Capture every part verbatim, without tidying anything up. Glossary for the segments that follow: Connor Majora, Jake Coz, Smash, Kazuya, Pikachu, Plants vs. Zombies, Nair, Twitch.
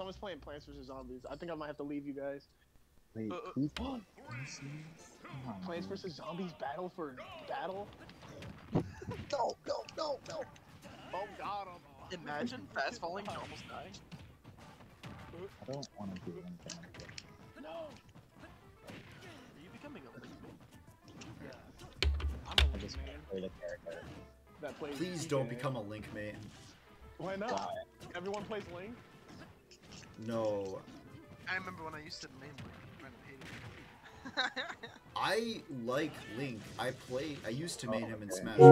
someone's playing Plants versus. Zombies. I think I might have to leave you guys. Wait, uh, who's playing Plants versus. Zombies battle for battle? No, no, no, no! Oh god, I'm... Imagine fast falling and almost dying. I don't want to do anything like that. No! Are you becoming a lead man? Yeah. I'm a lead man. Play the character. That plays Please don't game. become a Link man. Why not? Why? Everyone plays Link? No. I remember when I used to name Link. I like Link. I play. I used to main oh, him in Smash. Uh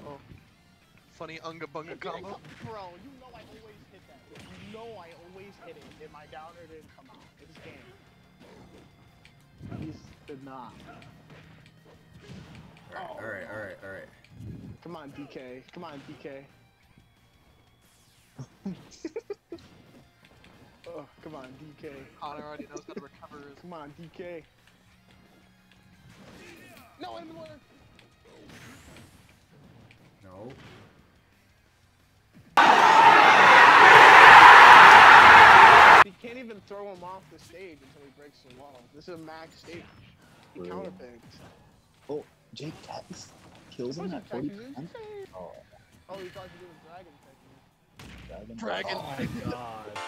oh. Funny unga bunga combo. Bro, you know I always hit that. You know I always hit it. Did my downer didn't come out? It was game. At least did not. Alright, oh. alright, alright, alright. Come on, D K. Come on, D K. Oh, come on, D K. Connor already knows how to recover. Come on, D K. No, I'm in the water. No. He can't even throw him off the stage until he breaks the wall. This is a max stage. He really? counterpicks. Oh, Jake Tax kills him at forty. Oh. Oh, he thought he was doing dragon. Dragon. Dragon. Oh my god.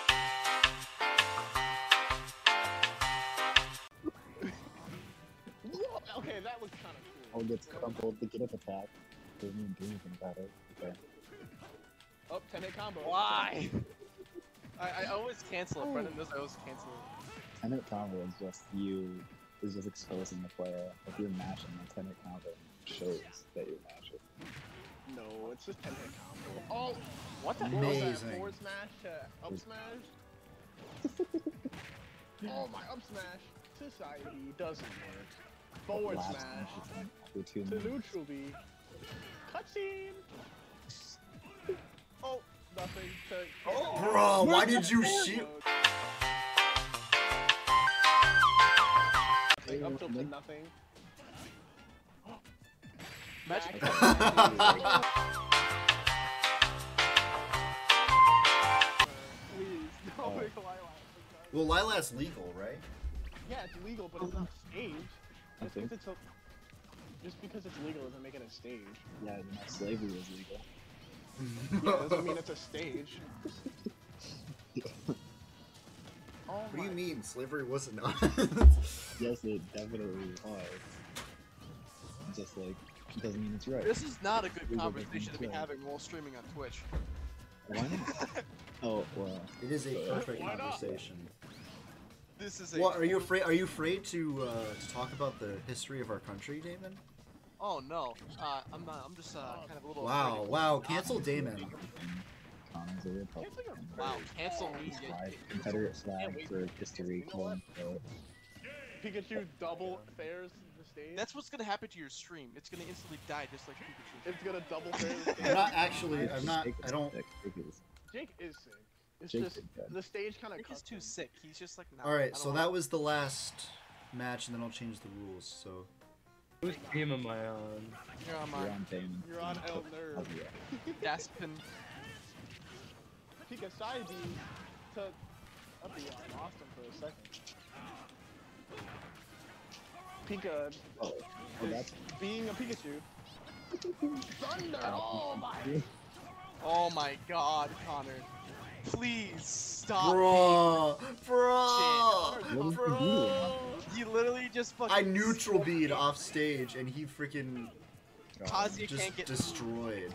Okay, that was kind of cool. Oh, gets crumpled to get up attack. Didn't even do anything about it. Okay. Oh, ten hit combo. Why? I, I always cancel it. Brendan knows I always cancel it. ten hit combo is just you, is just exposing the player. If you're mashing, the ten hit combo shows that you're mashing. No, it's just ten hit combo. Oh, what the hell is that? Forward smash to up smash? Oh, my up smash to side B doesn't work. Forward smash to neutral B. Cutscene! Oh, nothing to... Oh, bro, why did you shoot? Up tilt to nothing. Magic. Please, don't make a Lilac. Well, Lilac's legal, right? Yeah, it's legal, but it's not staged. Just because it's, a... Just because it's legal doesn't make it a stage. Yeah, slavery is legal. Yeah, doesn't mean it's a stage. Oh, what do you mean? Slavery wasn't on? Yes, it definitely was. Just like... doesn't mean it's right. This is not a good Google conversation to be right. having while streaming on Twitch. Why not? Oh, well. It is a perfect conversation. This is a. What, are you afraid? Are you afraid to uh, to talk about the history of our country, Damon? Oh no, uh, I'm not. I'm just uh, kind of a little. Wow! Wow! Cancel Damon. Wow! Cancel me. Confederate flag for history. Pikachu double fares. Stage. That's what's gonna happen to your stream. It's gonna instantly die, just like Pikachu. It's gonna double fail. I'm not actually. I'm not. Jake I don't. Sick. Jake is sick. It's Jake just the stage kind of. He's too sick. He's just like. Nah, all right, so that to... was the last match, and then I'll change the rules. So. Whose team am I on? You're on my. You're on Damon. You're on El Nerd. Daspin. Pika side B to. I lost him for a second. Pika oh, oh, being a Pikachu. Thunder! Oh my! Oh my God, Connor! Please stop! Bro, bro, bro. bro! He literally just fucking. I neutral beat off stage, and he freaking Kazuya just can't get destroyed.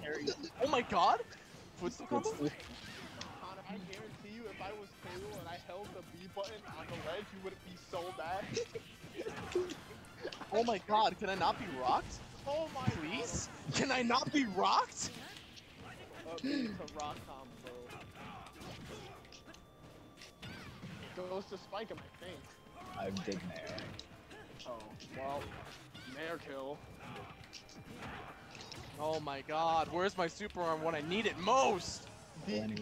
Oh my God! What's the combo? Connor, I guarantee you, if I was Taylor and I held the B button on the ledge, you wouldn't be so bad. Oh my God, can I not be rocked? Oh my Please? God. Can I not be rocked? Oh, it's a rock combo. Goes to spike him, I think. I'm big Nair. Oh, well, Nair kill. Oh my God, where's my super arm when I need it most? D N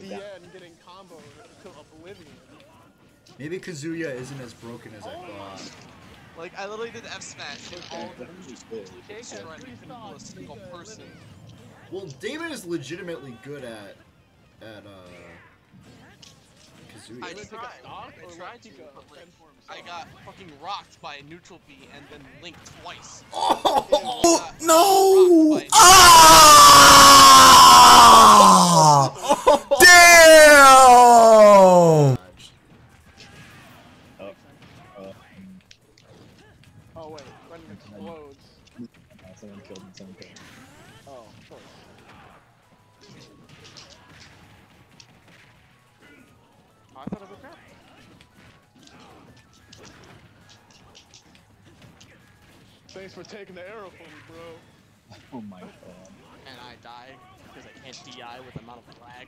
getting combo to oblivion. Maybe Kazuya isn't as broken as I thought. Like, I literally did F Smash, hit all of them, destroyed a single person. Well, Damon is legitimately good at, at, uh, Kazuya. I tried, I tried to go, I got fucking rocked by a neutral B and then linked twice. Oh, no! Ah! Damn! Oh wait, when it explodes. Someone killed him, someone killed him. Oh, of course. Oh, I thought it was okay. Thanks for taking the arrow from me, bro. Oh my god. And I die because I can't D I with the amount of lag.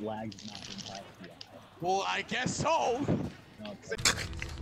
Lag's not in D I. Well, I guess so! No,